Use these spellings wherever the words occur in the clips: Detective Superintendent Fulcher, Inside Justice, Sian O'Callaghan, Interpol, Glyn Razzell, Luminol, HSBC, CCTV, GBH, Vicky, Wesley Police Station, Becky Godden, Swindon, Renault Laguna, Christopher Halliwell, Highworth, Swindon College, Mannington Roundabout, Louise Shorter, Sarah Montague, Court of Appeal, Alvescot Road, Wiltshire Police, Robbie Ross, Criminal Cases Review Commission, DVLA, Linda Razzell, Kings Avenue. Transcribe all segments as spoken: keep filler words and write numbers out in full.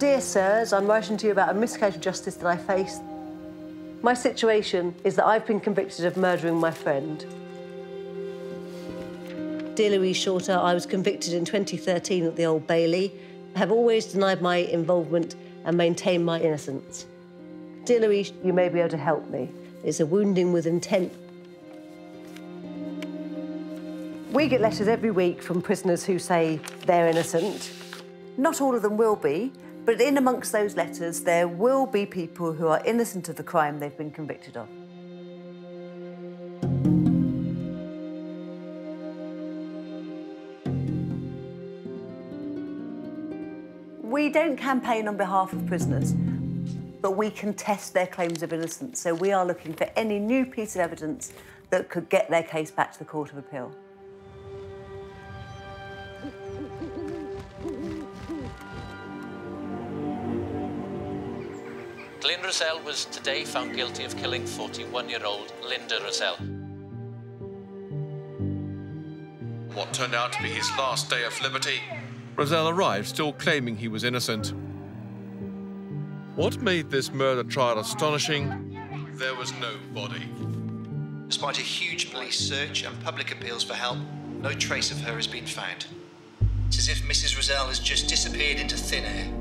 Dear sirs, I'm writing to you about a miscarriage of justice that I faced. My situation is that I've been convicted of murdering my friend. Dear Louise Shorter, I was convicted in twenty thirteen at the Old Bailey. I have always denied my involvement and maintained my innocence. Dear Louise, you may be able to help me. It's a wounding with intent. We get letters every week from prisoners who say they're innocent. Not all of them will be, but in amongst those letters, there will be people who are innocent of the crime they've been convicted of. We don't campaign on behalf of prisoners, but we contest their claims of innocence, so we are looking for any new piece of evidence that could get their case back to the Court of Appeal. Glyn Razzell was today found guilty of killing forty-one-year-old Linda Razzell. What turned out to be his last day of liberty, Razzell arrived still claiming he was innocent. What made this murder trial astonishing? There was no body. Despite a huge police search and public appeals for help, no trace of her has been found. It's as if Missus Razzell has just disappeared into thin air.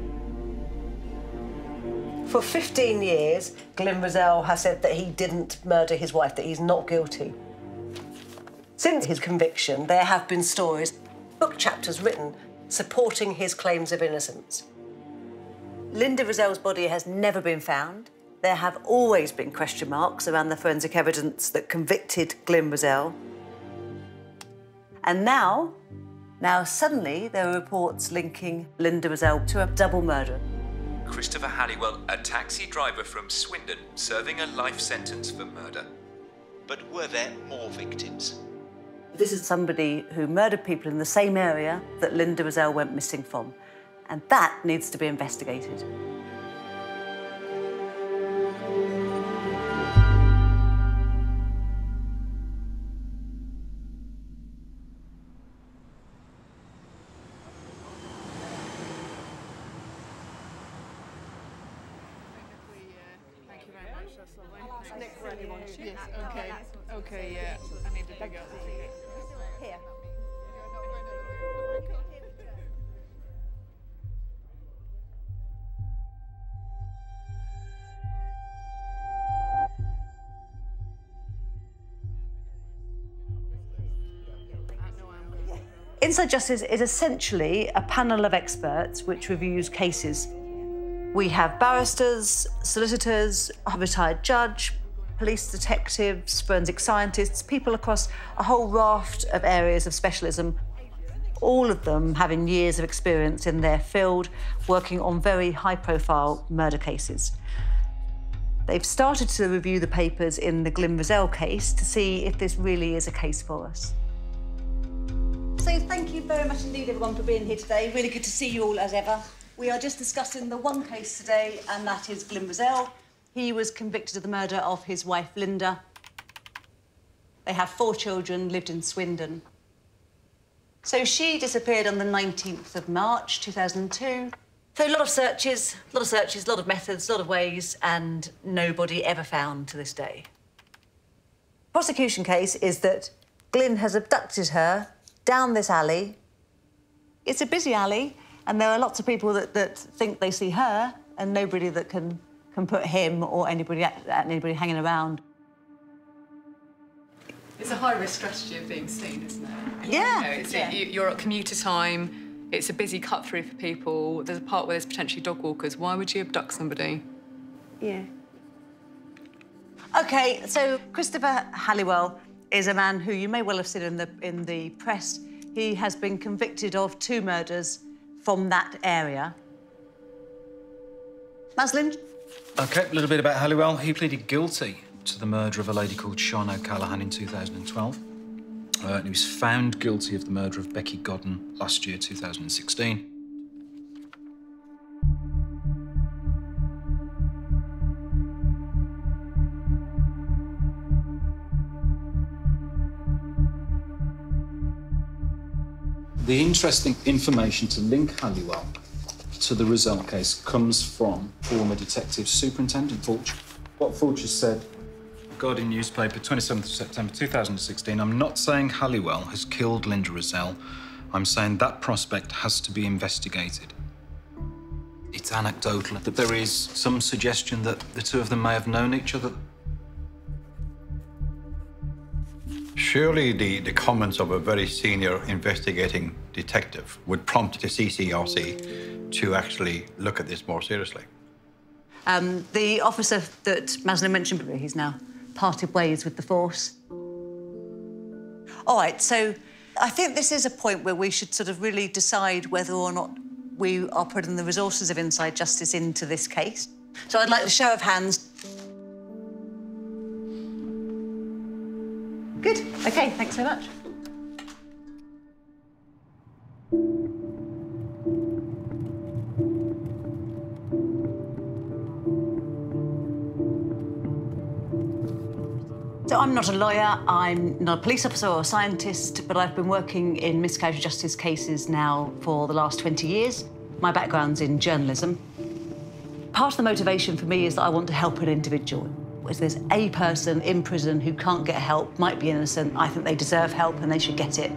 For fifteen years, Glyn Razzell has said that he didn't murder his wife, that he's not guilty. Since his conviction, there have been stories, book chapters written, supporting his claims of innocence. Linda Razzell's body has never been found. There have always been question marks around the forensic evidence that convicted Glyn Razzell. And now, now suddenly there are reports linking Linda Razzell to a double murder. Christopher Halliwell, a taxi driver from Swindon, serving a life sentence for murder. But were there more victims? This is somebody who murdered people in the same area that Linda Razzell went missing from, and that needs to be investigated. Inside Justice is essentially a panel of experts which reviews cases. We have barristers, solicitors, a retired judge, police detectives, forensic scientists, people across a whole raft of areas of specialism, all of them having years of experience in their field, working on very high-profile murder cases. They've started to review the papers in the Glyn Razzell case to see if this really is a case for us. So thank you very much indeed, everyone, for being here today. Really good to see you all as ever. We are just discussing the one case today, and that is Glyn Razzell. He was convicted of the murder of his wife, Linda. They have four children, lived in Swindon. So she disappeared on the nineteenth of March, two thousand two. So a lot of searches, a lot of searches, a lot of methods, a lot of ways, and nobody ever found to this day. The prosecution case is that Glyn has abducted her down this alley. It's a busy alley, and there are lots of people that, that think they see her, and nobody that can, can put him or anybody, anybody hanging around. It's a high-risk strategy of being seen, isn't it? Yeah. You know, it's, yeah. You're at commuter time, it's a busy cut-through for people, there's a part where there's potentially dog walkers. Why would you abduct somebody? Yeah. OK, so Christopher Halliwell is a man who you may well have seen in the, in the press. He has been convicted of two murders from that area. Maslin? OK, a little bit about Halliwell. He pleaded guilty to the murder of a lady called Sian O'Callaghan in two thousand twelve. Uh, and he was found guilty of the murder of Becky Godden last year, two thousand sixteen. The interesting information to link Halliwell to the Razzell case comes from former Detective Superintendent Fulcher. What Fulcher said, Guardian newspaper, twenty-seventh of September two thousand sixteen, I'm not saying Halliwell has killed Linda Razzell. I'm saying that prospect has to be investigated. It's anecdotal that there is some suggestion that the two of them may have known each other. Surely the, the comments of a very senior investigating detective would prompt the C C R C to actually look at this more seriously. Um, the officer that Maslin mentioned, but he's now parted ways with the force. All right, so I think this is a point where we should sort of really decide whether or not we are putting the resources of Inside Justice into this case. So I'd like a show of hands. Good. OK, thanks so much. So I'm not a lawyer, I'm not a police officer or a scientist, but I've been working in miscarriage of justice cases now for the last twenty years. My background's in journalism. Part of the motivation for me is that I want to help an individual. If there's a person in prison who can't get help, might be innocent, I think they deserve help and they should get it.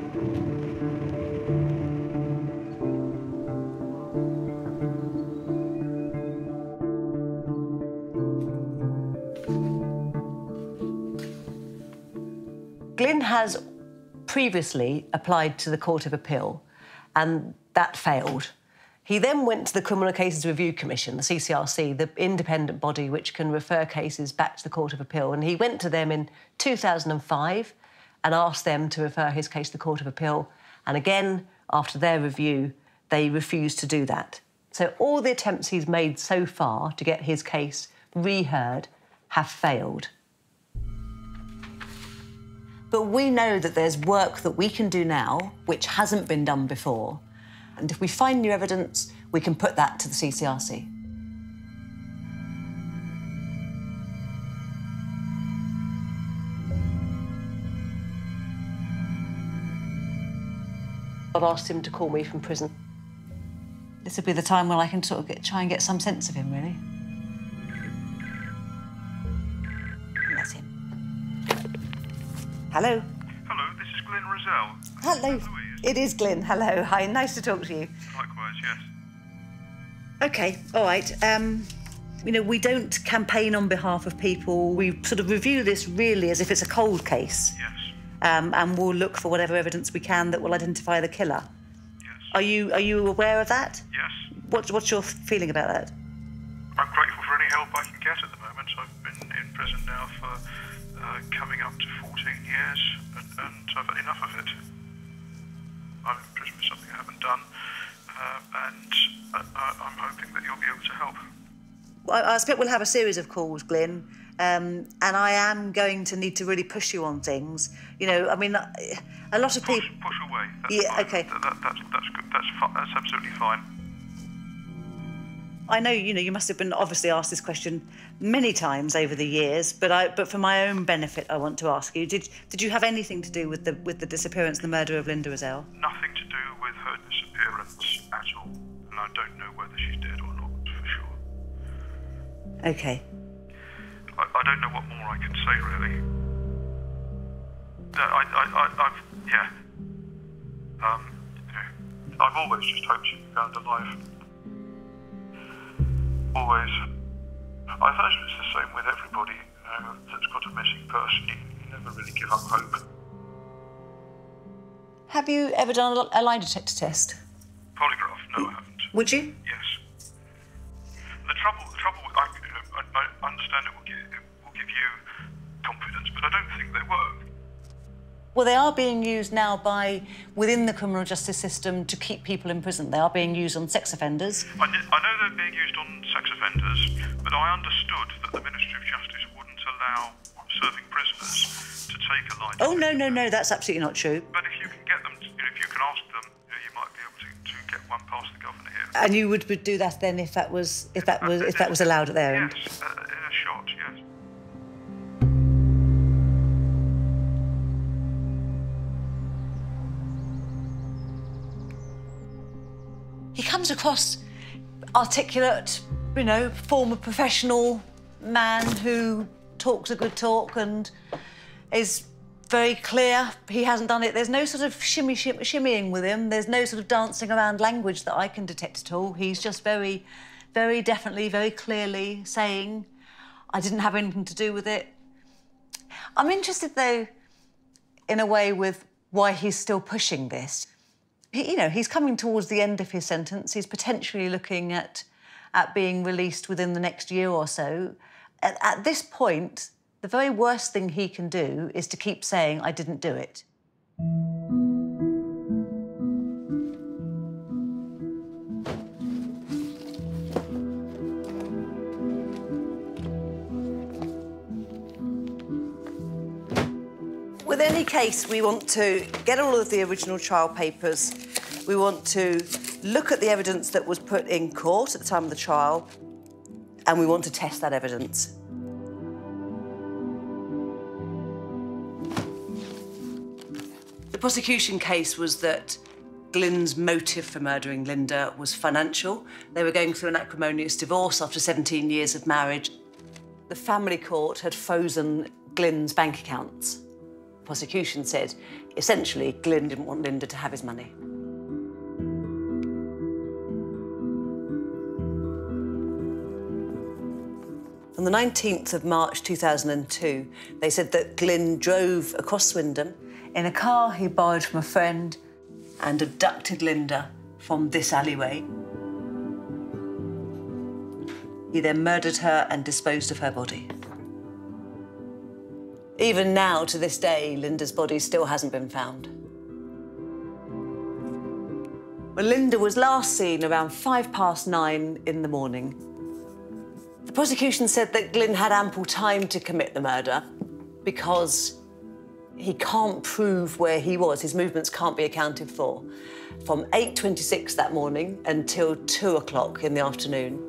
Glyn has previously applied to the Court of Appeal and that failed. He then went to the Criminal Cases Review Commission, the C C R C, the independent body which can refer cases back to the Court of Appeal, and he went to them in two thousand five and asked them to refer his case to the Court of Appeal, and again, after their review, they refused to do that. So all the attempts he's made so far to get his case reheard have failed. But we know that there's work that we can do now which hasn't been done before, and if we find new evidence, we can put that to the C C R C. I've asked him to call me from prison. This will be the time when I can sort of get, try and get some sense of him, really. And that's him. Hello. Hello, this is Glyn Razzell. Hello. Hello. It is Glyn. Hello. Hi. Nice to talk to you. Likewise, yes. OK, all right. Um, you know, we don't campaign on behalf of people. We sort of review this really as if it's a cold case. Yes. Um, and we'll look for whatever evidence we can that will identify the killer. Yes. Are you, are you aware of that? Yes. What, what's your feeling about that? I'm grateful for any help I can get at the moment. I've been in prison now for uh, coming up to fourteen years, and, and I've had enough of it. I'm in prison for something I haven't done, uh, and I, I, I'm hoping that you'll be able to help. Well, I expect we'll have a series of calls, Glyn, um, and I am going to need to really push you on things. You know, I mean, a lot of push, people... Push away. That's yeah, fine. OK. That, that, that's, that's good. That's, that's absolutely fine. I know, you know, you must have been obviously asked this question many times over the years, but I, but for my own benefit, I want to ask you: Did did you have anything to do with the with the disappearance, the murder of Linda Razzell? Nothing to do with her disappearance at all, and I don't know whether she's dead or not for sure. Okay. I, I don't know what more I can say really. No, I, I, I, I've yeah. Um, yeah. I've always just hoped she'd be found alive. Always. I imagine it's the same with everybody, you know, that's got a missing person. You, you never really give up hope. Have you ever done a lie detector test? Polygraph? No, I haven't. Would you? Yes. The trouble, the trouble, I, you know, I, I understand it will, give, it will give you confidence, but I don't think they work. Well, they are being used now by, within the criminal justice system, to keep people in prison. They are being used on sex offenders. I, did, I know they're being used on sex offenders, but I understood that the Ministry of Justice wouldn't allow serving prisoners to take a lie detector. Oh, no, no, no, that's absolutely not true. But if you can get them, to, you know, if you can ask them, you, know, you might be able to, to get one past the governor here. And you would, would do that then if that was, if that was, if that was allowed at their end? Yes, uh, in a shot, yes. He comes across articulate, you know, former professional man who talks a good talk and is very clear. He hasn't done it. There's no sort of shimmy, shim, shimmying with him. There's no sort of dancing around language that I can detect at all. He's just very, very definitely, very clearly saying, I didn't have anything to do with it. I'm interested, though, in a way with why he's still pushing this. He, you know, he's coming towards the end of his sentence. He's potentially looking at, at being released within the next year or so. At, at this point, the very worst thing he can do is to keep saying, I didn't do it. With any case, we want to get all of the original trial papers. We want to look at the evidence that was put in court at the time of the trial, and we want to test that evidence. The prosecution case was that Glyn's motive for murdering Linda was financial. They were going through an acrimonious divorce after seventeen years of marriage. The family court had frozen Glyn's bank accounts. The prosecution said, essentially, Glyn didn't want Linda to have his money. On the nineteenth of March two thousand two, they said that Glyn drove across Swindon in a car he borrowed from a friend and abducted Linda from this alleyway. He then murdered her and disposed of her body. Even now, to this day, Linda's body still hasn't been found. Well, Linda was last seen around five past nine in the morning. The prosecution said that Glyn had ample time to commit the murder because he can't prove where he was. His movements can't be accounted for. From eight twenty-six that morning until two o'clock in the afternoon.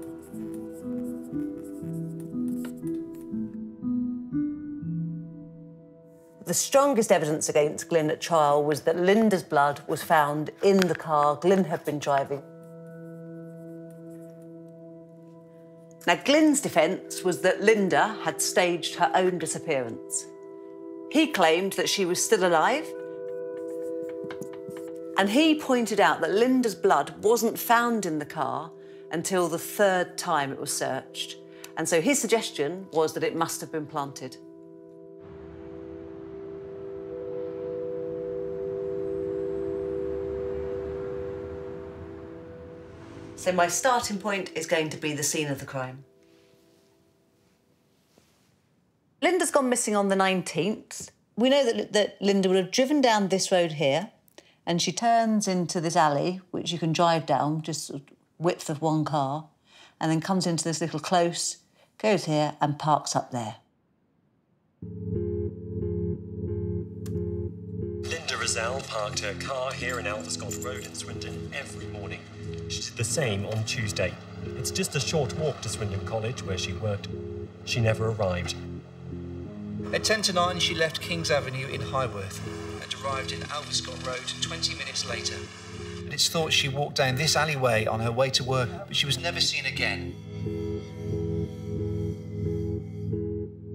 The strongest evidence against Glyn at trial was that Linda's blood was found in the car Glyn had been driving. Now, Glyn's defence was that Linda had staged her own disappearance. He claimed that she was still alive, and he pointed out that Linda's blood wasn't found in the car until the third time it was searched, and so his suggestion was that it must have been planted. So my starting point is going to be the scene of the crime. Linda's gone missing on the nineteenth. We know that, that Linda would have driven down this road here, and she turns into this alley, which you can drive down, just width of one car, and then comes into this little close, goes here and parks up there. Linda Razzell parked her car here in Alvescot Road in Swindon every morning. She did the same on Tuesday. It's just a short walk to Swindon College, where she worked. She never arrived. At ten to nine, she left Kings Avenue in Highworth and arrived in Alvescot Road twenty minutes later. And it's thought she walked down this alleyway on her way to work, but she was never seen again.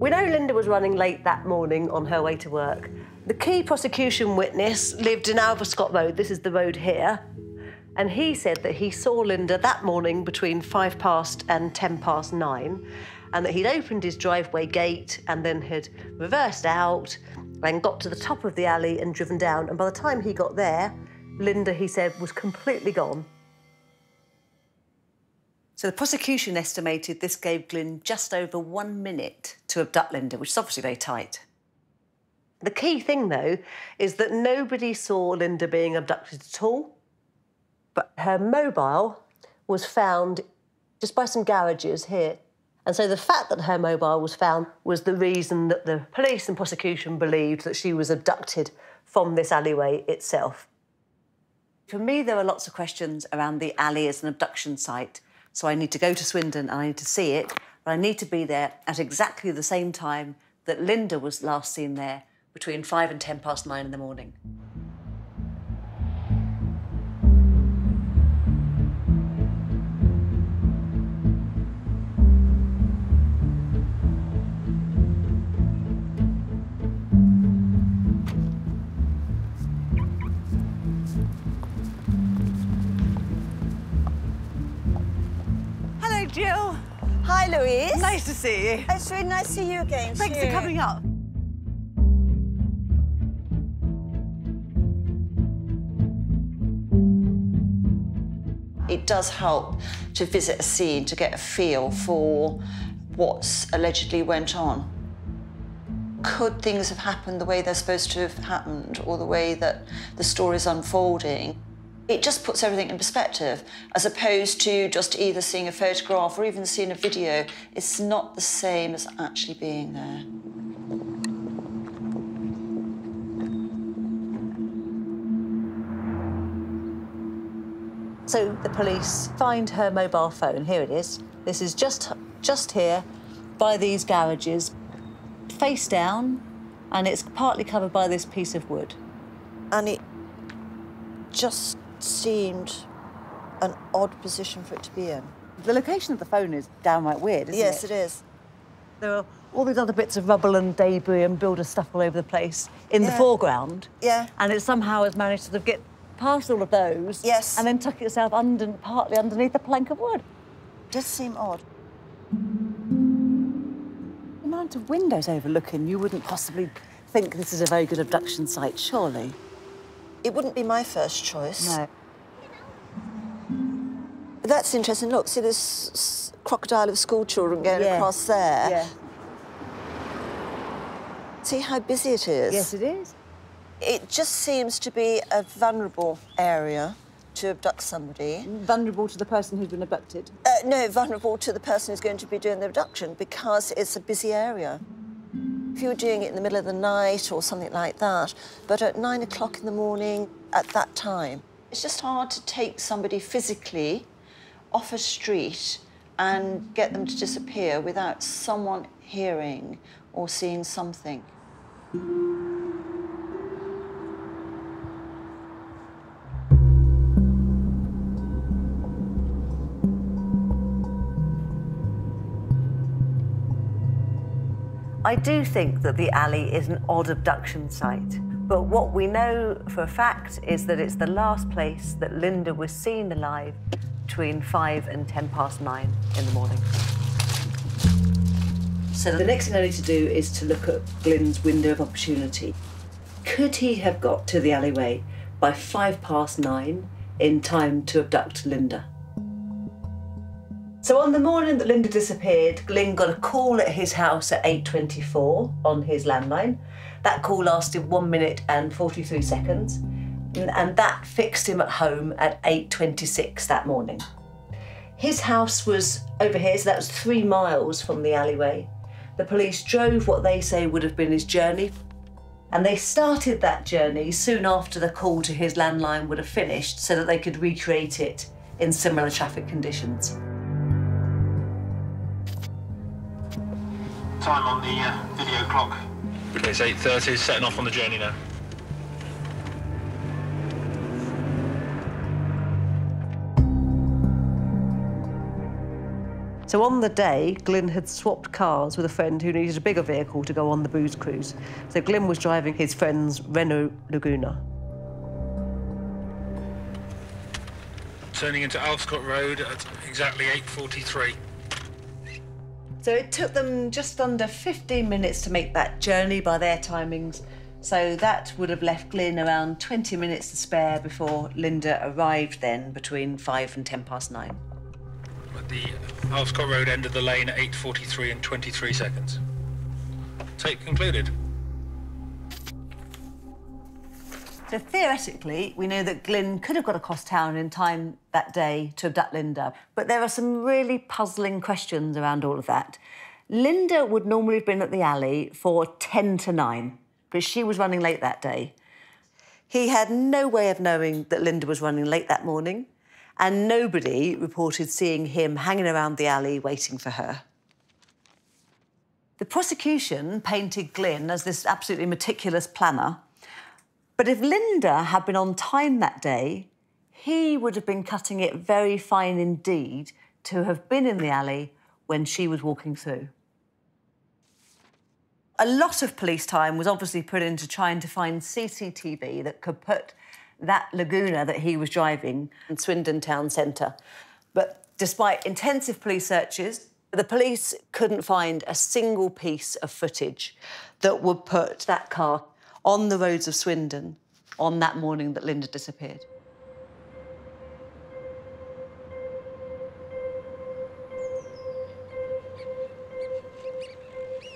We know Linda was running late that morning on her way to work. The key prosecution witness lived in Alvescot Road. This is the road here. And he said that he saw Linda that morning between five past and ten past nine, and that he'd opened his driveway gate and then had reversed out and got to the top of the alley and driven down. And by the time he got there, Linda, he said, was completely gone. So the prosecution estimated this gave Glyn just over one minute to abduct Linda, which is obviously very tight. The key thing, though, is that nobody saw Linda being abducted at all. But her mobile was found just by some garages here. And so the fact that her mobile was found was the reason that the police and prosecution believed that she was abducted from this alleyway itself. For me, there are lots of questions around the alley as an abduction site. So I need to go to Swindon and I need to see it, but I need to be there at exactly the same time that Linda was last seen there, between five and ten past nine in the morning. Louise. Nice to see you. It's really nice to see you again. Thanks for coming up. It does help to visit a scene to get a feel for what's allegedly went on. Could things have happened the way they're supposed to have happened or the way that the story's unfolding? It just puts everything in perspective, as opposed to just either seeing a photograph or even seeing a video. It's not the same as actually being there. So the police find her mobile phone. Here it is. This is just, just here by these garages, face down, and it's partly covered by this piece of wood. And it just seemed an odd position for it to be in. The location of the phone is downright weird, isn't it? Yes, it is. There are all these other bits of rubble and debris and builder stuff all over the place in the foreground. Yeah. And it somehow has managed to sort of get past all of those, yes, and then tuck itself under, partly underneath a plank of wood. It does seem odd. The amount of windows overlooking, you wouldn't possibly think this is a very good abduction site, surely? It wouldn't be my first choice. No. But that's interesting. Look, see this crocodile of schoolchildren going yeah. across there? Yeah. See how busy it is? Yes, it is. It just seems to be a vulnerable area to abduct somebody. Vulnerable to the person who's been abducted? Uh, no, vulnerable to the person who's going to be doing the abduction, because it's a busy area. If you were doing it in the middle of the night or something like that, but at nine o'clock in the morning, at that time, it's just hard to take somebody physically off a street and get them to disappear without someone hearing or seeing something. I do think that the alley is an odd abduction site, but what we know for a fact is that it's the last place that Linda was seen alive between five and ten past nine in the morning. So the next thing I need to do is to look at Glyn's window of opportunity. Could he have got to the alleyway by five past nine in time to abduct Linda? So on the morning that Linda disappeared, Glyn got a call at his house at eight twenty-four on his landline. That call lasted one minute and forty-three seconds, and that fixed him at home at eight twenty-six that morning. His house was over here, so that was three miles from the alleyway. The police drove what they say would have been his journey, and they started that journey soon after the call to his landline would have finished so that they could recreate it in similar traffic conditions. Time on the uh, video clock. Okay, it's eight thirty, setting off on the journey now. So on the day, Glyn had swapped cars with a friend who needed a bigger vehicle to go on the booze cruise. So Glyn was driving his friend's Renault Laguna. Turning into Alvescot Road at exactly eight forty-three. So it took them just under fifteen minutes to make that journey by their timings. So that would have left Glyn around twenty minutes to spare before Linda arrived then between five and ten past nine. At the Alvescot Road end of the lane at eight forty-three and twenty-three seconds. Tape concluded. So theoretically, we know that Glyn could have got across town in time that day to abduct Linda, but there are some really puzzling questions around all of that. Linda would normally have been at the alley for ten to nine, but she was running late that day. He had no way of knowing that Linda was running late that morning, and nobody reported seeing him hanging around the alley waiting for her. The prosecution painted Glyn as this absolutely meticulous planner. But if Linda had been on time that day, he would have been cutting it very fine indeed to have been in the alley when she was walking through. A lot of police time was obviously put into trying to find C C T V that could put that Laguna that he was driving in Swindon town centre. But despite intensive police searches, The police couldn't find a single piece of footage that would put that car on the roads of Swindon on that morning that Linda disappeared.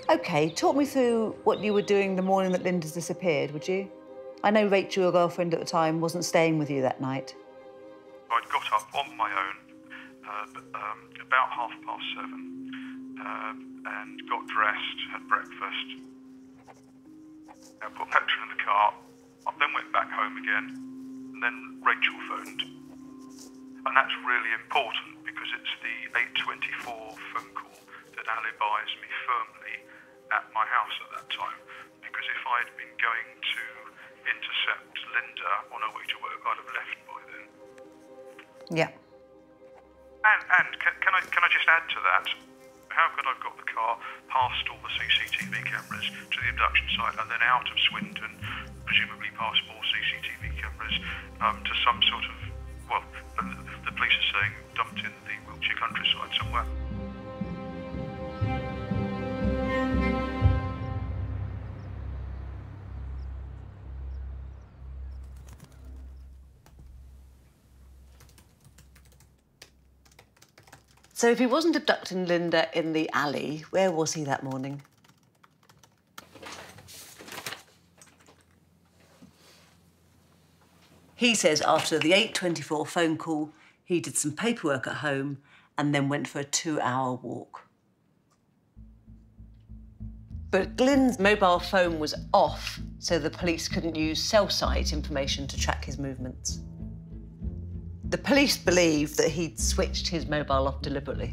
OK, talk me through what you were doing the morning that Linda's disappeared, would you? I know Rachel, your girlfriend at the time, wasn't staying with you that night. I'd got up on my own uh, um, about half past seven uh, and got dressed, had breakfast, I put petrol in the car. I then went back home again, and then Rachel phoned. And that's really important because it's the eight twenty-four phone call that alibis me firmly at my house at that time, because if I'd been going to intercept Linda on her way to work, I'd have left by then. Yeah. And, and can, can I can I just add to that? How could I have got the car past all the C C T V cameras to the abduction site and then out of Swindon, presumably past more C C T V cameras, um, to some sort of, well, the, the police are saying dumped in the Wiltshire countryside somewhere. So if he wasn't abducting Linda in the alley, where was he that morning? He says after the eight twenty-four phone call, he did some paperwork at home and then went for a two-hour walk. But Glyn's mobile phone was off, so the police couldn't use cell site information to track his movements. The police believe that he'd switched his mobile off deliberately.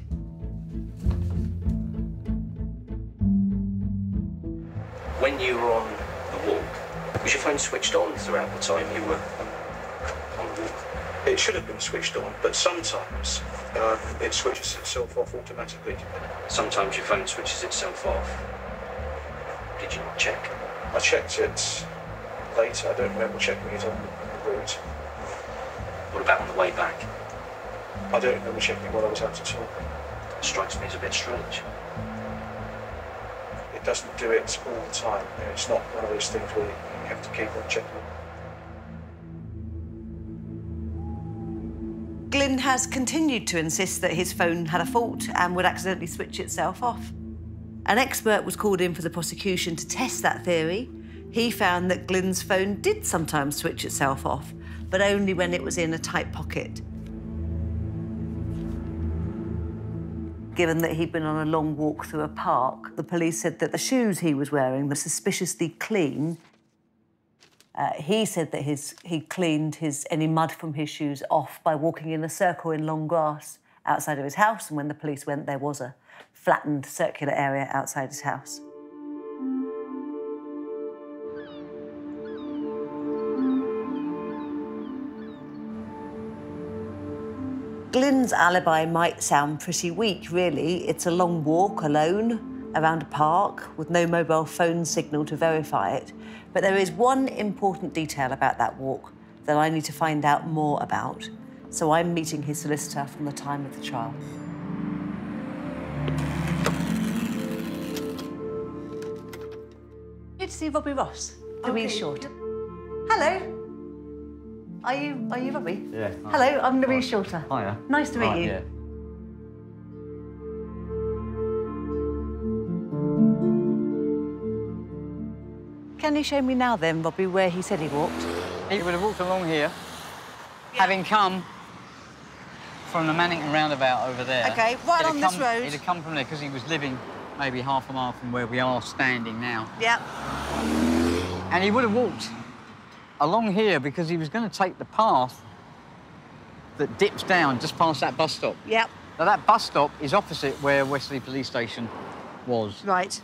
When you were on the walk, was your phone switched on throughout the time you were on the walk? It should have been switched on, but sometimes uh, it switches itself off automatically. Sometimes your phone switches itself off. Did you check? I checked it later. I don't remember checking it on the route. What about on the way back? I don't remember checking what I was out at all. It strikes me as a bit strange. It doesn't do it all the time. It's not one of those things where you have to keep on checking. Glyn has continued to insist that his phone had a fault and would accidentally switch itself off. An expert was called in for the prosecution to test that theory. He found that Glyn's phone did sometimes switch itself off, but only when it was in a tight pocket. Given that he'd been on a long walk through a park, the police said that the shoes he was wearing were suspiciously clean. Uh, he said that his, he cleaned his, any mud from his shoes off by walking in a circle in long grass outside of his house, and when the police went, there was a flattened circular area outside his house. Glyn's alibi might sound pretty weak, really. It's a long walk alone around a park with no mobile phone signal to verify it. But there is one important detail about that walk that I need to find out more about. So I'm meeting his solicitor from the time of the trial. Here to see Robbie Ross, Louise Shorter. Hello. Are you, are you Robbie? Yeah. Hi. Hello, I'm Louise Shorter. Hiya. Nice to meet Hi, you. Yeah. Can you show me now then, Robbie, where he said he walked? He would have walked along here, yeah, having come from the Mannington Roundabout over there. OK, right on this road. He'd have come from there because he was living maybe half a mile from where we are standing now. Yeah. And he would have walked along here because he was going to take the path that dips down just past that bus stop. Yep. Now, that bus stop is opposite where Wesley Police Station was. Right.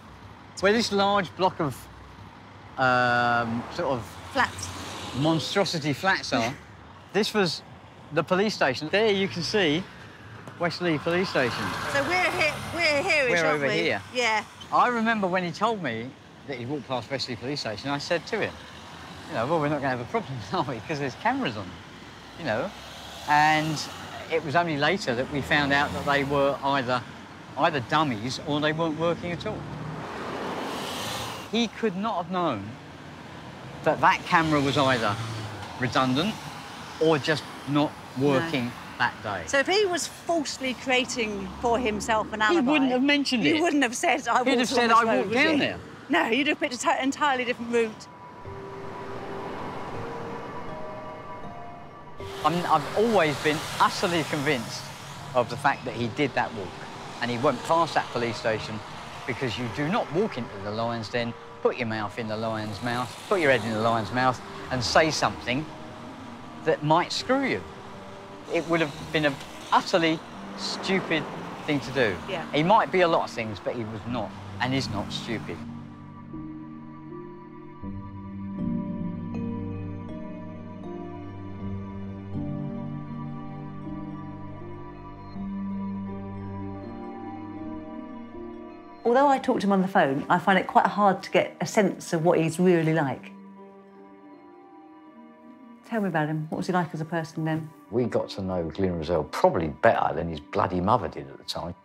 Where this large block of um, sort of... Flats. Monstrosity flats are. This was the police station. There you can see Wesley Police Station. So we're here, we're here, we're aren't we? We're over here. Yeah. I remember when he told me that he walked past Wesley Police Station, I said to him, you know, well, we're not going to have a problem, are we? Because there's cameras on, you know. And it was only later that we found out that they were either either dummies or they weren't working at all. He could not have known that that camera was either redundant or just not working no. that day. So if he was falsely creating for himself an alibi... He wouldn't have mentioned he it. He wouldn't have said, I walked He'd have said, I walked road, down he? there. No, you'd have picked an entirely different route. I mean, I've always been utterly convinced of the fact that he did that walk and he went past that police station because you do not walk into the lion's den, put your mouth in the lion's mouth, put your head in the lion's mouth and say something that might screw you. It would have been an utterly stupid thing to do. Yeah. He might be a lot of things, but he was not and is not stupid. Although I talk to him on the phone, I find it quite hard to get a sense of what he's really like. Tell me about him. What was he like as a person then? We got to know Glyn Razzell probably better than his bloody mother did at the time.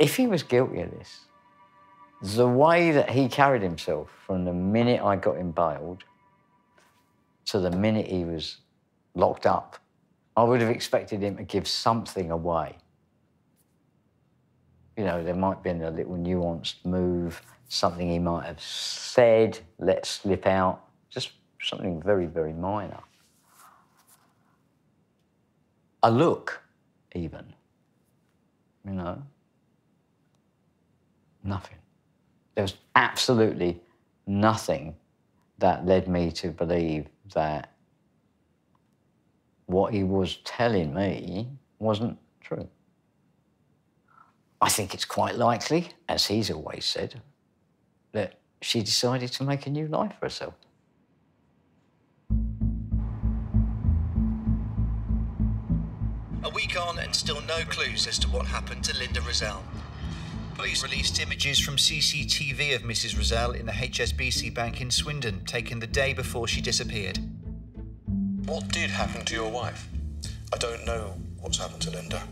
If he was guilty of this, the way that he carried himself from the minute I got him bailed to the minute he was locked up, I would have expected him to give something away. You know, there might have been a little nuanced move, something he might have said, let slip out, just something very, very minor. A look, even, you know? Nothing. There was absolutely nothing that led me to believe that what he was telling me wasn't true. I think it's quite likely, as he's always said, that she decided to make a new life for herself. A week on and still no clues as to what happened to Linda Razzell. Police released images from C C T V of Missus Razzell in the H S B C bank in Swindon, taken the day before she disappeared. What did happen to your wife? I don't know what's happened to Linda.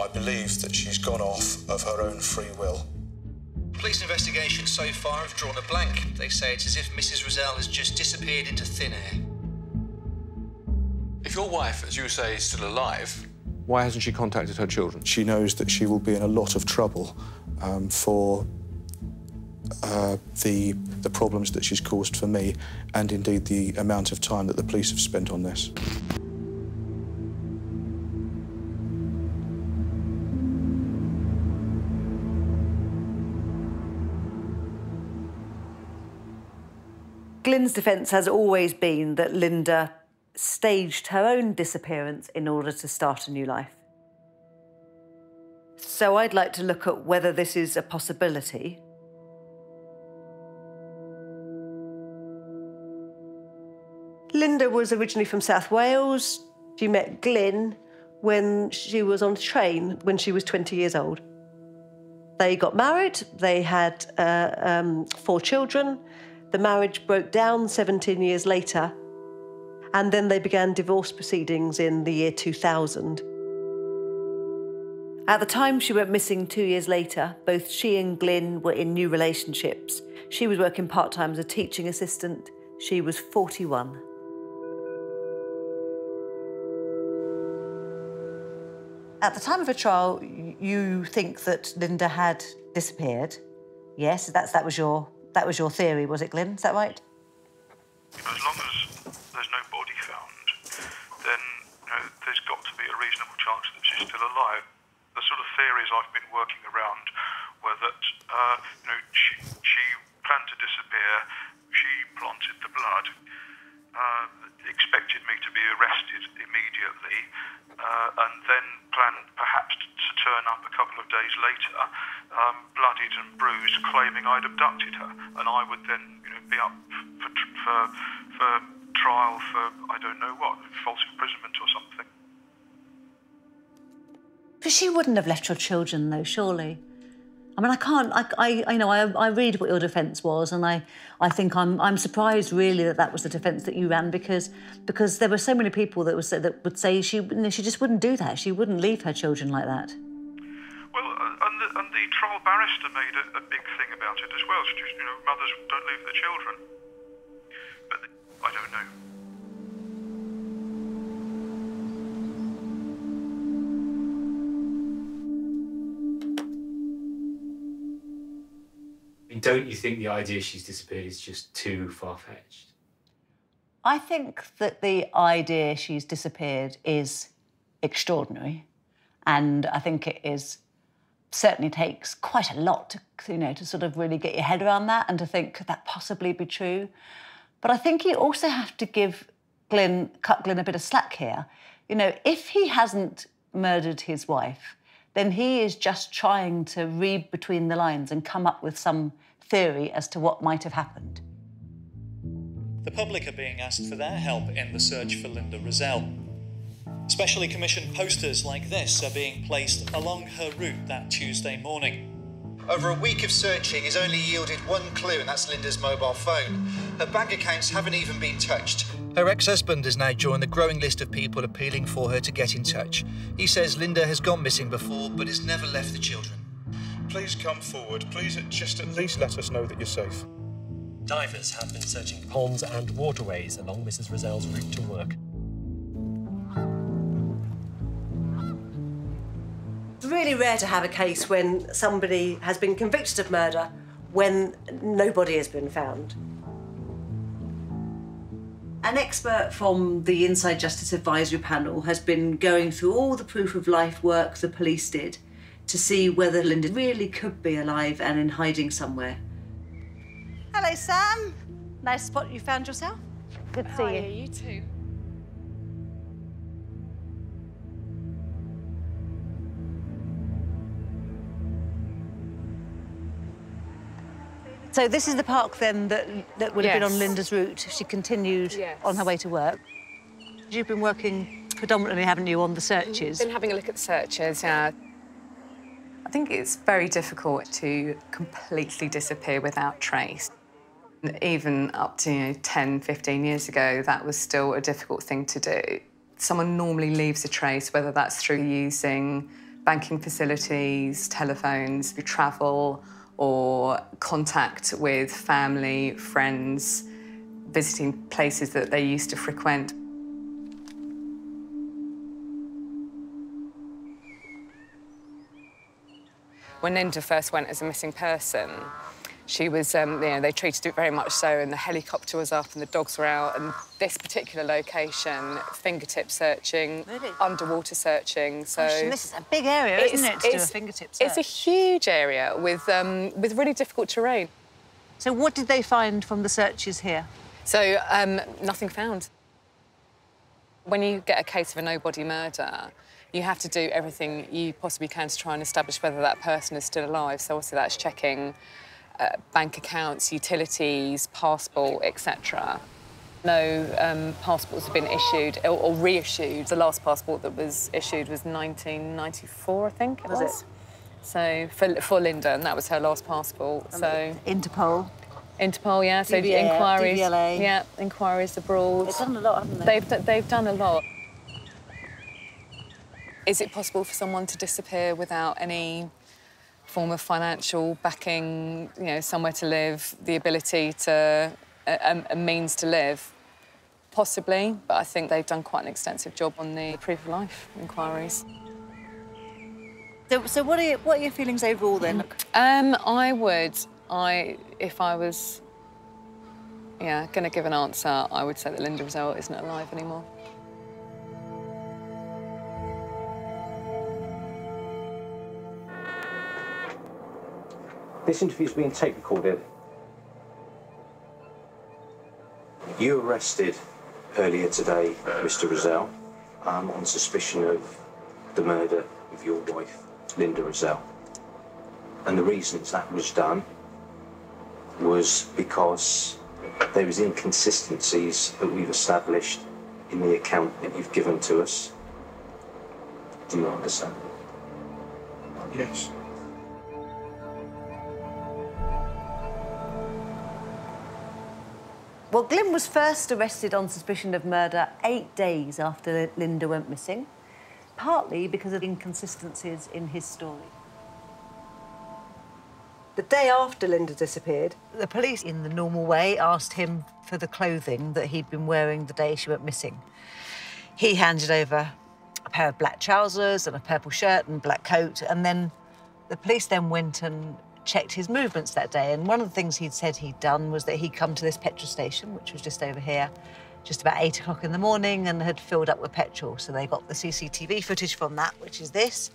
I believe that she's gone off of her own free will. Police investigations so far have drawn a blank. They say it's as if Missus Razzell has just disappeared into thin air. If your wife, as you say, is still alive, why hasn't she contacted her children? She knows that she will be in a lot of trouble um, for uh, the, the problems that she's caused for me and, indeed, the amount of time that the police have spent on this. Glyn's defence has always been that Linda staged her own disappearance in order to start a new life. So I'd like to look at whether this is a possibility. Linda was originally from South Wales. She met Glyn when she was on a train when she was twenty years old. They got married. They had uh, um, four children. The marriage broke down seventeen years later, and then they began divorce proceedings in the year two thousand. At the time she went missing two years later, both she and Glyn were in new relationships. She was working part-time as a teaching assistant. She was forty-one. At the time of her trial, you think that Linda had disappeared. Yes, that's, that was your... That was your theory, was it, Glyn? Is that right? As long as there's no body found, then you know, there's got to be a reasonable chance that she's still alive. The sort of theories I've been working around were that uh, you know, she, she planned to disappear, she planted the blood, uh, expected me to be arrested immediately, uh, and then planned perhaps to turn up a couple of days later, um, bloodied and bruised, claiming I'd abducted her, and I would then, you know, be up for, for, for trial for, I don't know what, false imprisonment or something. But she wouldn't have left your children, though, surely? I mean, I can't, I, I, I know, I, I read what your defence was, and I, I think I'm, I'm surprised, really, that that was the defence that you ran, because, because there were so many people that, was, that would say she, you know, she just wouldn't do that. She wouldn't leave her children like that. Well, and, and the trial barrister made a, a big thing about it as well. She just, you know, mothers don't leave their children. But I don't know. Don't you think the idea she's disappeared is just too far-fetched? I think that the idea she's disappeared is extraordinary, and I think it is certainly takes quite a lot to, you know, to sort of really get your head around that and to think, could that possibly be true? But I think you also have to give Glyn, cut Glyn a bit of slack here. You know, if he hasn't murdered his wife, then he is just trying to read between the lines and come up with some theory as to what might have happened. The public are being asked for their help in the search for Linda Razzell. Specially commissioned posters like this are being placed along her route that Tuesday morning. Over a week of searching has only yielded one clue, and that's Linda's mobile phone. Her bank accounts haven't even been touched. Her ex-husband has now joined the growing list of people appealing for her to get in touch. He says Linda has gone missing before, but has never left the children. Please come forward. Please just at least let us know that you're safe. Divers have been searching ponds and waterways along Missus Razzell's route to work. It's really rare to have a case when somebody has been convicted of murder when nobody has been found. An expert from the Inside Justice Advisory Panel has been going through all the proof of life work the police did to see whether Linda really could be alive and in hiding somewhere. Hello, Sam. Nice spot you found yourself. Good to see you. How are you, you too. So this is the park, then, that, that would have yes. been on Linda's route. She continued yes. on her way to work. You've been working predominantly, haven't you, on the searches? I've been having a look at the searches, yeah. I think it's very difficult to completely disappear without trace. Even up to, you know, ten, fifteen years ago, that was still a difficult thing to do. Someone normally leaves a trace, whether that's through using banking facilities, telephones, through travel, or contact with family, friends, visiting places that they used to frequent. When Linda first went as a missing person, she was, um, you know, they treated it very much so, and the helicopter was up and the dogs were out, and this particular location, fingertip searching, really? underwater searching, so... Gosh, this is a big area, isn't it, to do a fingertip search? It's a huge area with, um, with really difficult terrain. So what did they find from the searches here? So, um, nothing found. When you get a case of a nobody murder, you have to do everything you possibly can to try and establish whether that person is still alive, so obviously that's checking Uh, bank accounts, utilities, passport, et cetera. No um, passports have been issued or, or reissued. The last passport that was issued was nineteen ninety-four, I think it was. was. It? So for for Linda, and that was her last passport. Um, so Interpol. Interpol, yeah. So D V A, inquiries, D V L A. Yeah, inquiries abroad. They've done a lot, haven't they? They've they've done a lot. Is it possible for someone to disappear without any form of financial backing, you know, somewhere to live, the ability to, a, a means to live? Possibly, but I think they've done quite an extensive job on the proof of life inquiries. So, so what are you, what are your feelings overall then? Um, I would, I, if I was, yeah, going to give an answer, I would say that Linda Razzell isn't alive anymore. This interview is being tape recorded. You arrested earlier today Mister Razzell um, on suspicion of the murder of your wife, Linda Razzell. And the reasons that was done was because there was inconsistencies that we've established in the account that you've given to us. Do you understand? Yes. Well, Glyn was first arrested on suspicion of murder eight days after Linda went missing, partly because of inconsistencies in his story. The day after Linda disappeared, the police, in the normal way, asked him for the clothing that he'd been wearing the day she went missing. He handed over a pair of black trousers and a purple shirt and black coat, and then the police then went and checked his movements that day, and one of the things he'd said he'd done was that he'd come to this petrol station, which was just over here, just about eight o'clock in the morning, and had filled up with petrol. So they got the C C T V footage from that, which is this.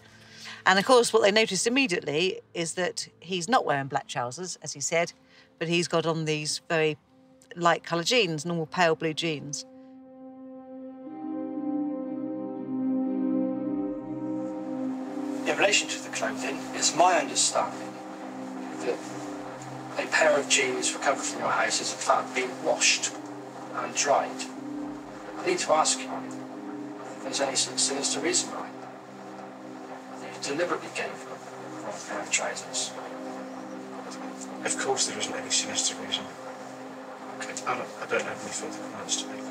And of course, what they noticed immediately is that he's not wearing black trousers, as he said, but he's got on these very light colour jeans, normal pale blue jeans. In relation to the clothing, it's my understanding that a pair of jeans recovered from your house is in fact being washed and dried. I need to ask you if there's any sinister reason behind that. You deliberately gave them a pair of trousers. Of course there isn't any sinister reason. Okay. I, don't, I don't have any further comments to make.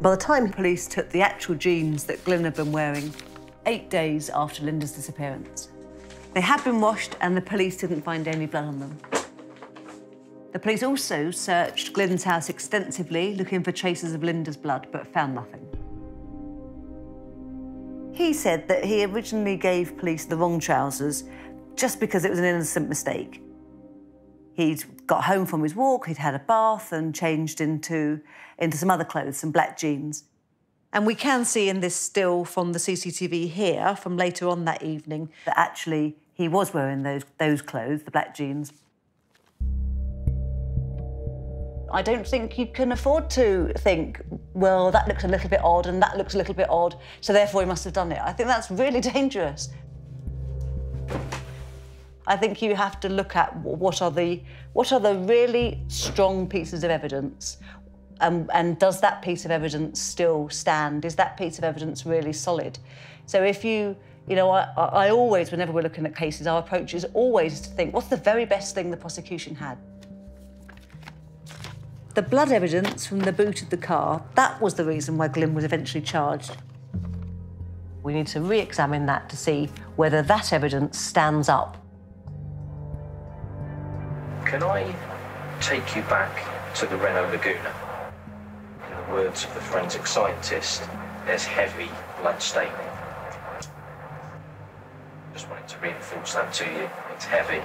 By the time police took the actual jeans that Glyn had been wearing, eight days after Linda's disappearance, they had been washed and the police didn't find any blood on them. The police also searched Glyn's house extensively, looking for traces of Linda's blood, but found nothing. He said that he originally gave police the wrong trousers just because it was an innocent mistake. He'd got home from his walk, he'd had a bath and changed into, into some other clothes, some black jeans. And we can see in this still from the C C T V here, from later on that evening, that actually he was wearing those, those clothes, the black jeans. I don't think you can afford to think, well, that looks a little bit odd and that looks a little bit odd, so therefore he must have done it. I think that's really dangerous. I think you have to look at what are the, what are the really strong pieces of evidence. Um, and does that piece of evidence still stand? Is that piece of evidence really solid? So if you, you know, I, I always, whenever we're looking at cases, our approach is always to think, what's the very best thing the prosecution had? The blood evidence from the boot of the car, that was the reason why Glyn was eventually charged. We need to re-examine that to see whether that evidence stands up. Can I take you back to the Renault Laguna? In the words of the forensic scientist, there's heavy blood staining. Just wanted to reinforce that to you. It's heavy.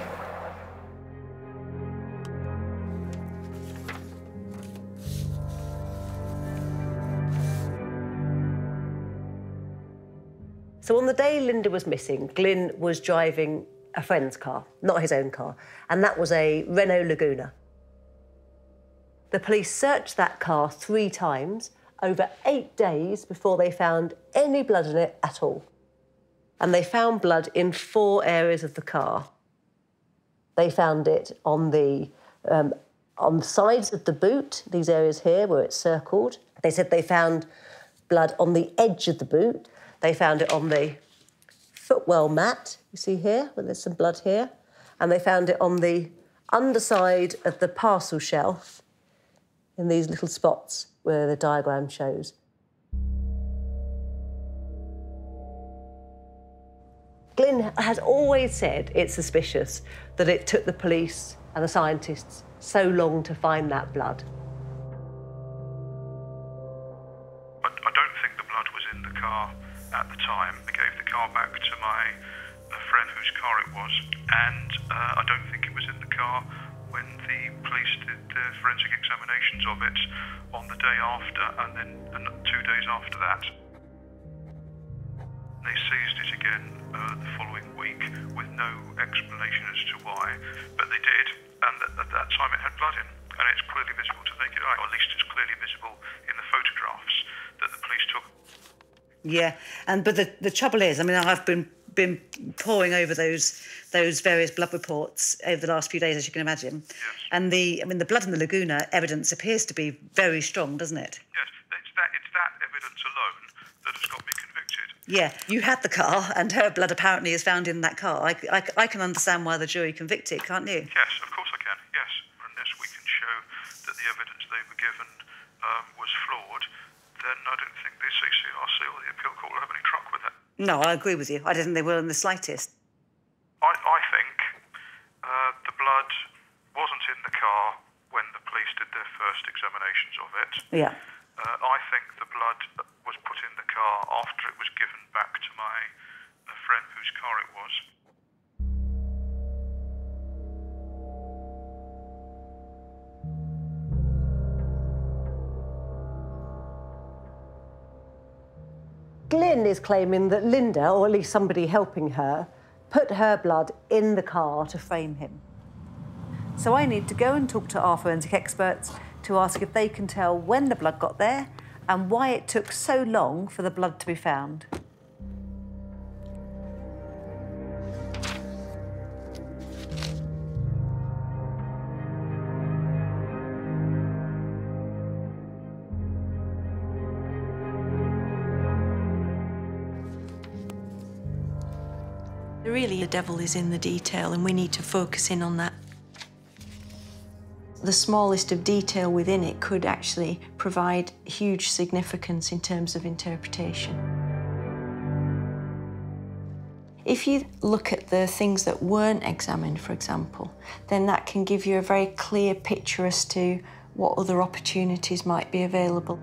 So on the day Linda was missing, Glyn was driving a friend's car, not his own car, and that was a Renault Laguna. The police searched that car three times over eight days before they found any blood in it at all. And they found blood in four areas of the car. They found it on the, um, on the sides of the boot, these areas here where it's circled. They said they found blood on the edge of the boot. They found it on the footwell mat, you see here, well, there's some blood here. And they found it on the underside of the parcel shelf, in these little spots where the diagram shows. Glyn has always said it's suspicious that it took the police and the scientists so long to find that blood. I, I don't think the blood was in the car at the time. I gave the car back to my friend whose car it was, and uh, I don't think it was in the car when the police did the forensic examinations of it on the day after, and then and two days after that. They seized it again uh, the following week with no explanation as to why, but they did, and at, at that time it had blood in, and it's clearly visible to the naked eye, or at least it's clearly visible in the photographs that the police took. Yeah, and but the, the trouble is, I mean, I've been been poring over those those various blood reports over the last few days, as you can imagine. Yes. And the I mean, the blood in the Laguna evidence appears to be very strong, doesn't it? Yes, it's that it's that evidence alone that has got me convicted. Yeah, you had the car, and her blood apparently is found in that car. I, I, I can understand why the jury convicted, can't you? Yes, of course I can. Yes, unless we can show that the evidence they were given um, was flawed, then I don't think the C C R C or the appeal court will have any truck with it. No, I agree with you. I don't think they will in the slightest. I, I think uh, the blood wasn't in the car when the police did their first examinations of it. Yeah. Uh, I think the blood was put in the car after it was given back to my uh, friend whose car it was. Glyn is claiming that Linda, or at least somebody helping her, put her blood in the car to frame him. So I need to go and talk to our forensic experts to ask if they can tell when the blood got there and why it took so long for the blood to be found. Really, the devil is in the detail, and we need to focus in on that. The smallest of detail within it could actually provide huge significance in terms of interpretation. If you look at the things that weren't examined, for example, then that can give you a very clear picture as to what other opportunities might be available.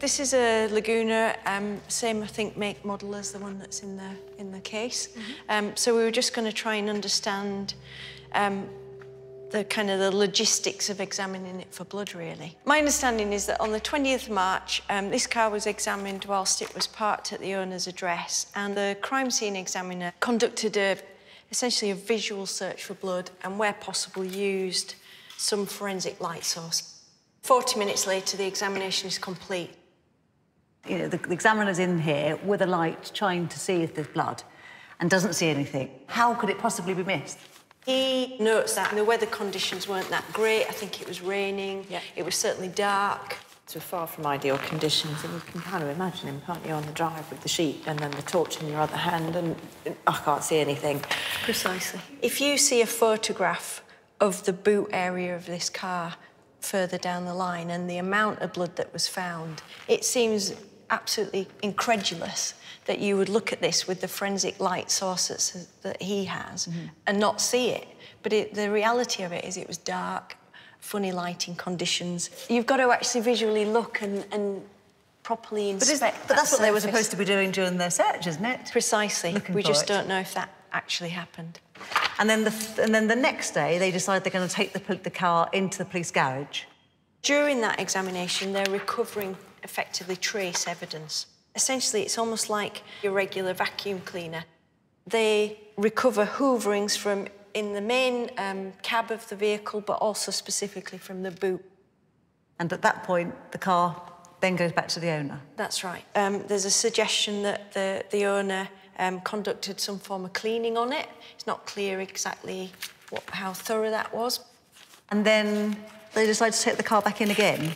This is a Laguna, um, same, I think, make model as the one that's in the, in the case. Mm-hmm. um, so we were just going to try and understand um, the kind of the logistics of examining it for blood, really. My understanding is that on the twentieth of March, um, this car was examined whilst it was parked at the owner's address, and the crime scene examiner conducted a, essentially a visual search for blood and, where possible, used some forensic light source. forty minutes later, the examination is complete. You know, the, the examiner's in here with a light trying to see if there's blood and doesn't see anything. How could it possibly be missed? He notes that, and the weather conditions weren't that great. I think it was raining. Yeah. It was certainly dark. So far from ideal conditions, and you can kind of imagine him, can't you, on the drive with the sheet and then the torch in your other hand, and I can't see anything. Precisely. If you see a photograph of the boot area of this car further down the line and the amount of blood that was found, it seems absolutely incredulous that you would look at this with the forensic light sources that he has mm-hmm. and not see it. But it, the reality of it is it was dark, funny lighting conditions. You've got to actually visually look and, and properly inspect but, that but that's surface. What they were supposed to be doing during their search, isn't it? Precisely. Looking we just it. Don't know if that actually happened. And then the, and then the next day, they decide they're going to take the, the car into the police garage. During that examination, they're recovering effectively trace evidence. Essentially, it's almost like your regular vacuum cleaner. They recover hooverings from in the main um, cab of the vehicle, but also specifically from the boot. And at that point, the car then goes back to the owner. That's right. Um, there's a suggestion that the, the owner um, conducted some form of cleaning on it. It's not clear exactly what, how thorough that was. And then they decide to take the car back in again.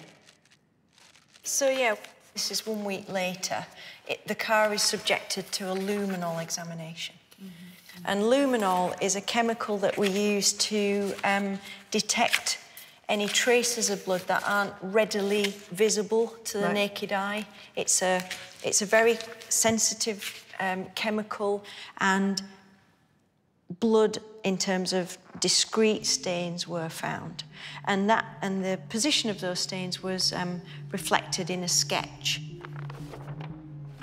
So, yeah, this is one week later. It, the car is subjected to a luminol examination. Mm-hmm. And luminol is a chemical that we use to um, detect any traces of blood that aren't readily visible to the right. naked eye. It's a, it's a very sensitive um, chemical, and blood in terms of discrete stains were found, and that and the position of those stains was um, reflected in a sketch.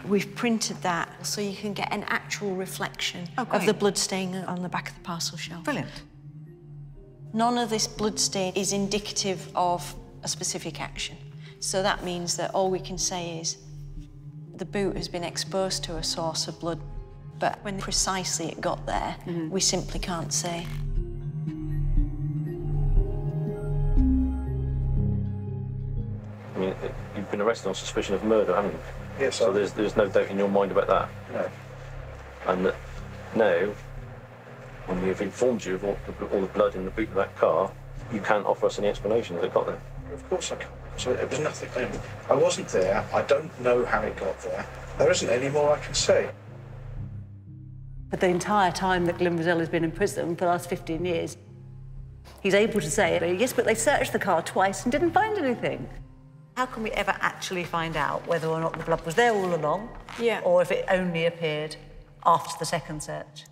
We've printed that so you can get an actual reflection oh, of the blood stain on the back of the parcel shelf. Brilliant. None of this blood stain is indicative of a specific action, so that means that all we can say is the boot has been exposed to a source of blood. But when precisely it got there, mm-hmm. we simply can't say. I mean, you've been arrested on suspicion of murder, haven't you? Yes, sir. So there's, there's no doubt in your mind about that? No. And that now, when we've informed you of all the, all the blood in the boot of that car, you can't offer us any explanation that it got there? Of course I can. So it was nothing. I wasn't there. I don't know how it got there. There isn't any more I can say. But the entire time that Glyn Razzell has been in prison for the last fifteen years, he's able to say, yes, but they searched the car twice and didn't find anything. How can we ever actually find out whether or not the blood was there all along, yeah, or if it only appeared after the second search?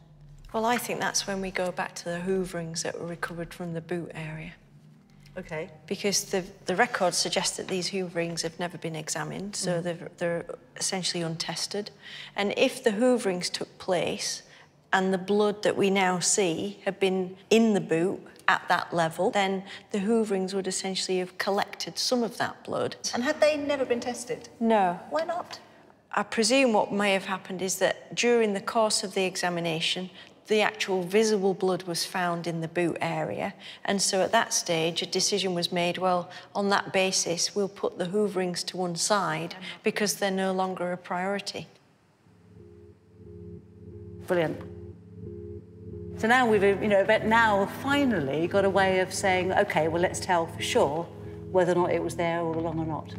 Well, I think that's when we go back to the hooverings that were recovered from the boot area. OK. Because the, the records suggest that these hooverings have never been examined, so mm. they're, they're essentially untested. And if the hooverings took place and the blood that we now see had been in the boot at that level, then the hooverings would essentially have collected some of that blood. And had they never been tested? No. Why not? I presume what may have happened is that during the course of the examination, the actual visible blood was found in the boot area. And so at that stage, a decision was made, well, on that basis, we'll put the hooverings to one side because they're no longer a priority. Brilliant. So now we've, you know, but now finally got a way of saying, OK, well, let's tell for sure whether or not it was there all along or not.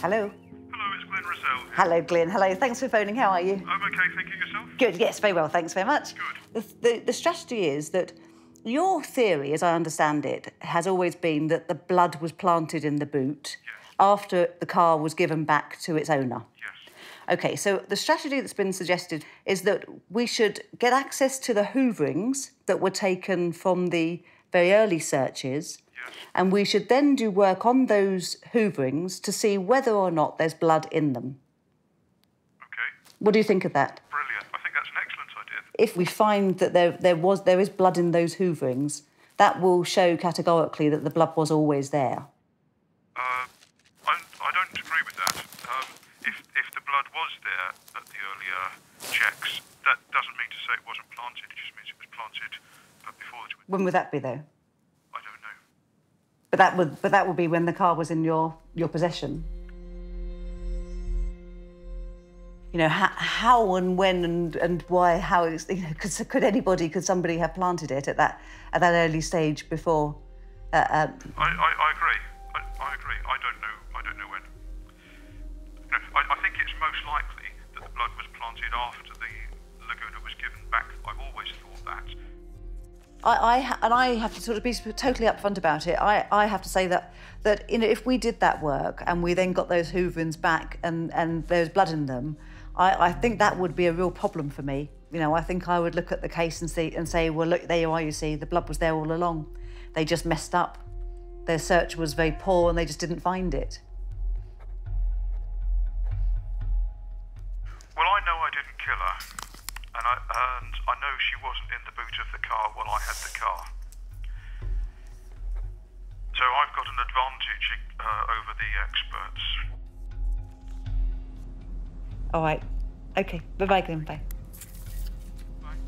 Hello. Hello, it's Glyn Razzell. Hello, Glyn. Hello. Thanks for phoning. How are you? I'm OK, thank you. Yourself? Good, yes, very well. Thanks very much. Good. The, the, the strategy is that your theory, as I understand it, has always been that the blood was planted in the boot, yes, after the car was given back to its owner. Yes. OK, so the strategy that's been suggested is that we should get access to the hooverings that were taken from the very early searches. And we should then do work on those hooverings to see whether or not there's blood in them. OK. What do you think of that? Brilliant. I think that's an excellent idea. If we find that there, there, was, there is blood in those hooverings, that will show categorically that the blood was always there. Uh, I, I don't agree with that. Um, if, if the blood was there at the earlier checks, that doesn't mean to say it wasn't planted. It just means it was planted before the... When would that be, though? But that would, but that would be when the car was in your your possession. You know, how, how and when and and why? How is, you know, could could anybody, could somebody have planted it at that at that early stage before? Uh, um... I, I I agree. I, I agree. I don't know. I don't know when. You know, I, I think it's most likely that the blood was planted after the Laguna was given back. I've always thought that. I, I, and I have to sort of be totally upfront about it. I, I have to say that, that you know, if we did that work and we then got those hooverings back and, and there was blood in them, I, I think that would be a real problem for me. You know, I think I would look at the case and, see, and say, well, look, there you are, you see, the blood was there all along. They just messed up. Their search was very poor and they just didn't find it. Well, I know I didn't kill her. And I, and I know she wasn't in the boot of the car while I had the car. So I've got an advantage uh, over the experts. All right. OK. Bye-bye, Glyn. Bye. Bye.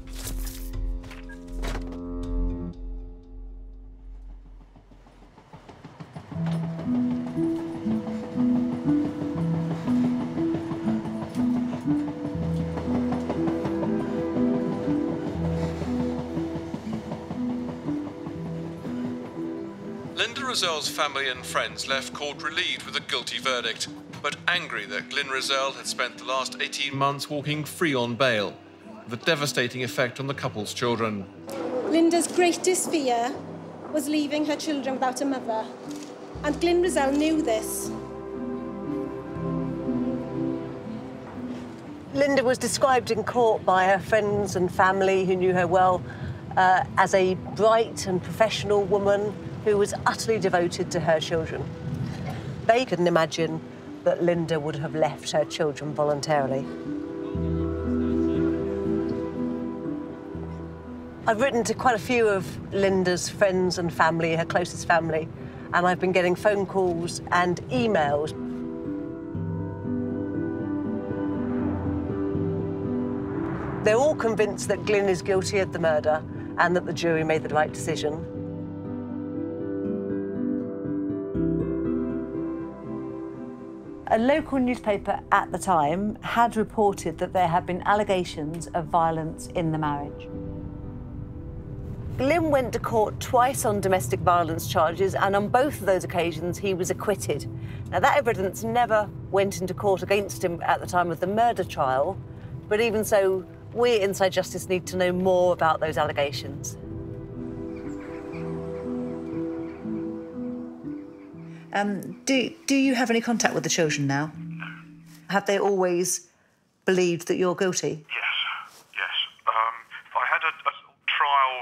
Linda Razzell's family and friends left court relieved with a guilty verdict, but angry that Glyn Razzell had spent the last eighteen months walking free on bail, with a devastating effect on the couple's children. Linda's greatest fear was leaving her children without a mother, and Glyn Razzell knew this. Linda was described in court by her friends and family who knew her well uh, as a bright and professional woman who was utterly devoted to her children. They couldn't imagine that Linda would have left her children voluntarily. I've written to quite a few of Linda's friends and family, her closest family, and I've been getting phone calls and emails. They're all convinced that Glyn is guilty of the murder and that the jury made the right decision. A local newspaper at the time had reported that there had been allegations of violence in the marriage. Glyn went to court twice on domestic violence charges, and on both of those occasions he was acquitted. Now, that evidence never went into court against him at the time of the murder trial, but even so, we at Inside Justice need to know more about those allegations. Um, do, do you have any contact with the children now? Have they always believed that you're guilty? Yes, yes. Um, I had a, a trial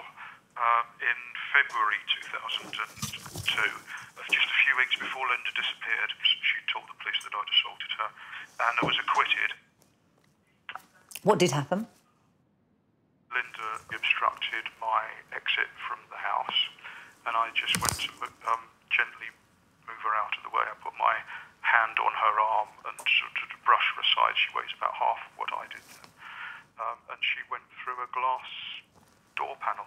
um, in February two thousand two, just a few weeks before Linda disappeared. She told the police that I'd assaulted her, and I was acquitted. What did happen? Linda obstructed my exit from the house, and I just went to um, gently move her out of the way. I put my hand on her arm and sort of brushed her aside. She weighs about half of what I did then. Um, and she went through a glass door panel.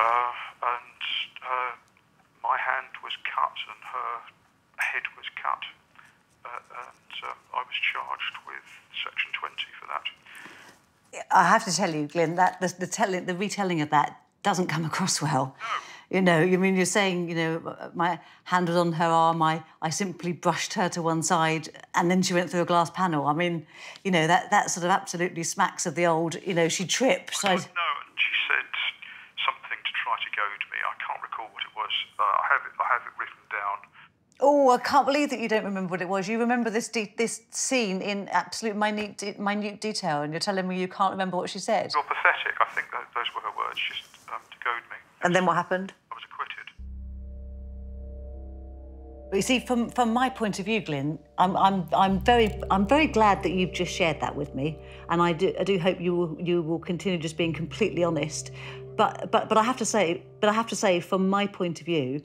Uh, and uh, my hand was cut and her head was cut. Uh, and um, I was charged with Section twenty for that. I have to tell you, Glyn, that the, the, telling, the retelling of that doesn't come across well. No. You know, you I mean, you're saying, you know, my hand was on her arm, I, I simply brushed her to one side, and then she went through a glass panel. I mean, you know, that, that sort of absolutely smacks of the old, you know, she tripped. I don't know, and she said something to try to goad me. I can't recall what it was. Uh, I, have it, I have it written down. Oh, I can't believe that you don't remember what it was. You remember this de this scene in absolute minute, de minute detail, and you're telling me you can't remember what she said? You're pathetic. I think that those were her words, just um, to goad me. And then what happened? I was acquitted. You see, from from my point of view, Glyn, I'm I'm I'm very I'm very glad that you've just shared that with me, and I do I do hope you will you will continue just being completely honest. But but but I have to say, but I have to say, from my point of view,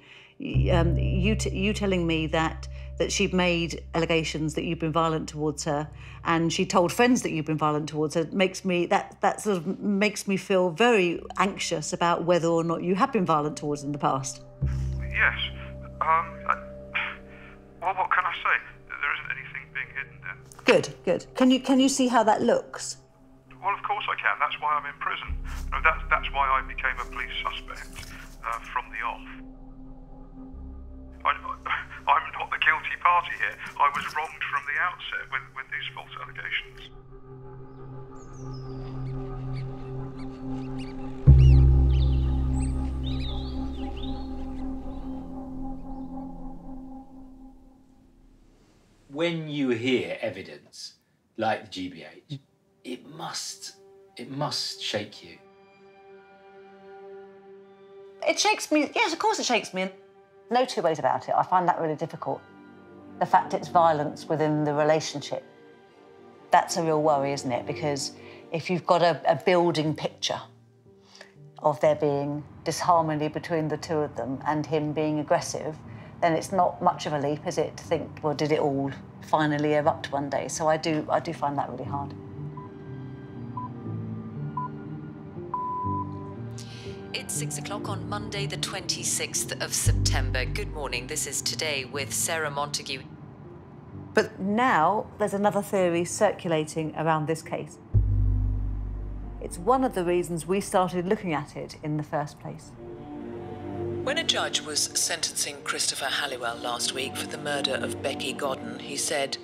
um, you t you telling me that that she'd made allegations that you've been violent towards her, and she told friends that you've been violent towards her, makes me that that sort of makes me feel very anxious about whether or not you have been violent towards her in the past. Yes. Um. I, well, what can I say? There isn't anything being hidden there. Good. Good. Can you can you see how that looks? Well, of course I can. That's why I'm in prison. No, that's, that's why I became a police suspect uh, from the off. I, I, I'm not the guilty party here. I was wronged from the outset with, with these false allegations. When you hear evidence like the G B H, It must, it must shake you. It shakes me, yes, of course it shakes me. No two ways about it, I find that really difficult. The fact it's violence within the relationship, that's a real worry, isn't it? Because if you've got a, a building picture of there being disharmony between the two of them and him being aggressive, then it's not much of a leap, is it, to think, well, did it all finally erupt one day? So I do, I do find that really hard. It's six o'clock on Monday, the twenty-sixth of September. Good morning, this is Today with Sarah Montague. But now there's another theory circulating around this case. It's one of the reasons we started looking at it in the first place. When a judge was sentencing Christopher Halliwell last week for the murder of Becky Godden, he said,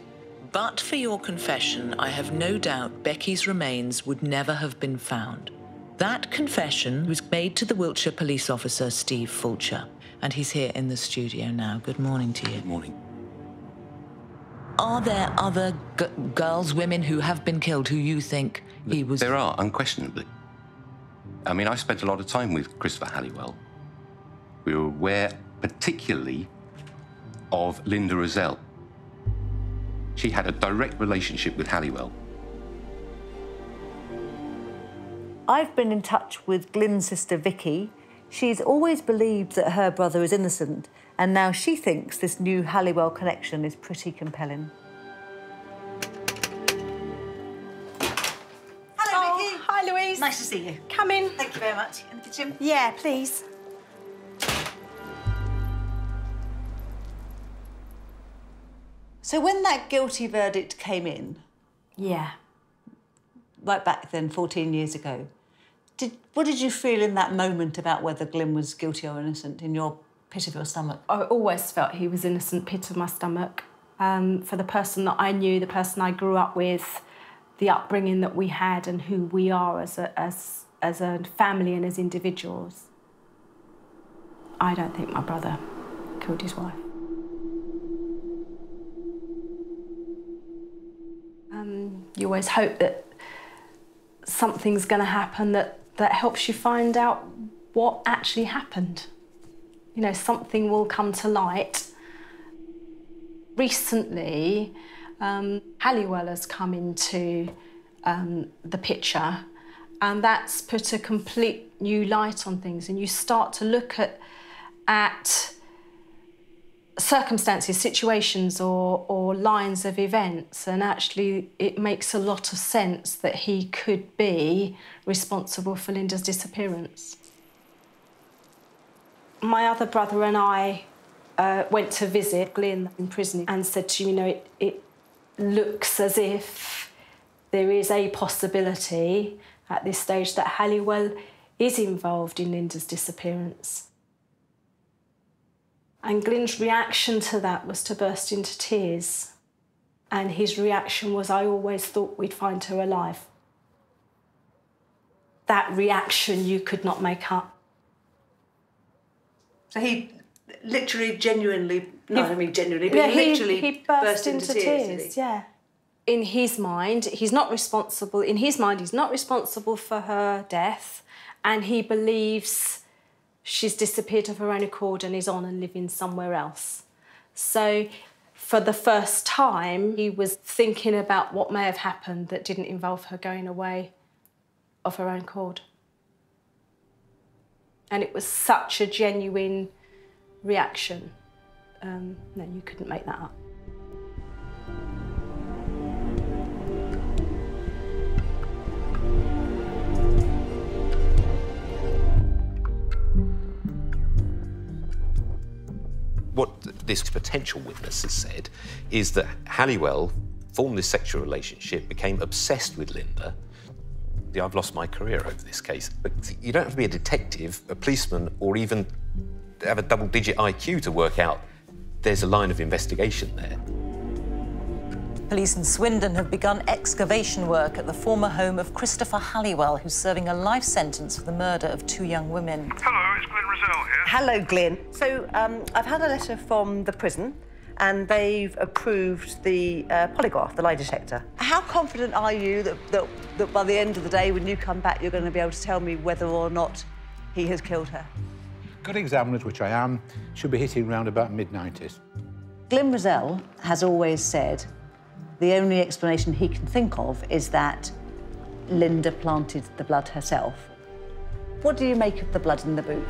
"But for your confession, I have no doubt Becky's remains would never have been found." That confession was made to the Wiltshire police officer, Steve Fulcher, and he's here in the studio now. Good morning to you. Good morning. Are there other g girls, women who have been killed who you think he was... There are, unquestionably. I mean, I spent a lot of time with Christopher Halliwell. We were aware particularly of Linda Razzell. She had a direct relationship with Halliwell. I've been in touch with Glyn's sister, Vicky. She's always believed that her brother is innocent, and now she thinks this new Halliwell connection is pretty compelling. Hello, oh, Vicky. Hi, Louise. Nice to see you. Come in. Thank you very much. In the kitchen? Yeah, please. So when that guilty verdict came in... Yeah. Right back then, fourteen years ago, Did, what did you feel in that moment about whether Glyn was guilty or innocent in your pit of your stomach? I always felt he was innocent, pit of my stomach. Um, for the person that I knew, the person I grew up with, the upbringing that we had and who we are as a, as, as a family and as individuals. I don't think my brother killed his wife. Um, you always hope that something's going to happen that, that helps you find out what actually happened. You know, something will come to light. Recently, um, Halliwell has come into um, the picture, and that's put a complete new light on things, and you start to look at, at circumstances, situations or, or lines of events, and actually it makes a lot of sense that he could be responsible for Linda's disappearance. My other brother and I uh, went to visit Glyn in prison and said to you, you know, it, it looks as if there is a possibility at this stage that Halliwell is involved in Linda's disappearance. And Glyn's reaction to that was to burst into tears. And his reaction was, I always thought we'd find her alive. That reaction you could not make up. So he literally, genuinely, not he, I mean genuinely, but yeah, he literally he burst, burst into, into tears, tears, did he? Yeah. In his mind, he's not responsible. In his mind, he's not responsible for her death, and he believes she's disappeared of her own accord and is on and living somewhere else. So, for the first time, he was thinking about what may have happened that didn't involve her going away of her own accord. And it was such a genuine reaction. Um, no, you couldn't make that up. What this potential witness has said is that Halliwell formed this sexual relationship, became obsessed with Linda. I've lost my career over this case. But you don't have to be a detective, a policeman, or even have a double-digit I Q to work out there's a line of investigation there. Police in Swindon have begun excavation work at the former home of Christopher Halliwell, who's serving a life sentence for the murder of two young women. Hello, it's Glyn Razzell here. Hello, Glyn. So um, I've had a letter from the prison, and they've approved the uh, polygraph, the lie detector. How confident are you that, that, that by the end of the day, when you come back, you're going to be able to tell me whether or not he has killed her? Good examiners, which I am, should be hitting round about mid nineties. Glyn Razzell has always said the only explanation he can think of is that Linda planted the blood herself. What do you make of the blood in the boot?